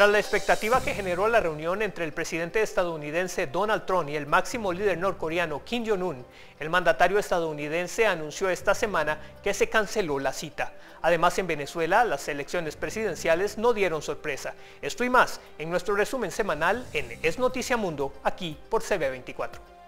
Tras la expectativa que generó la reunión entre el presidente estadounidense Donald Trump y el máximo líder norcoreano Kim Jong-un, el mandatario estadounidense anunció esta semana que se canceló la cita. Además, en Venezuela, las elecciones presidenciales no dieron sorpresa. Esto y más en nuestro resumen semanal en Es Noticia Mundo, aquí por CB24.